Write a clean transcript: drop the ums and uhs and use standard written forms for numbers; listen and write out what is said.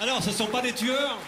Alors, ce ne sont pas des tueurs.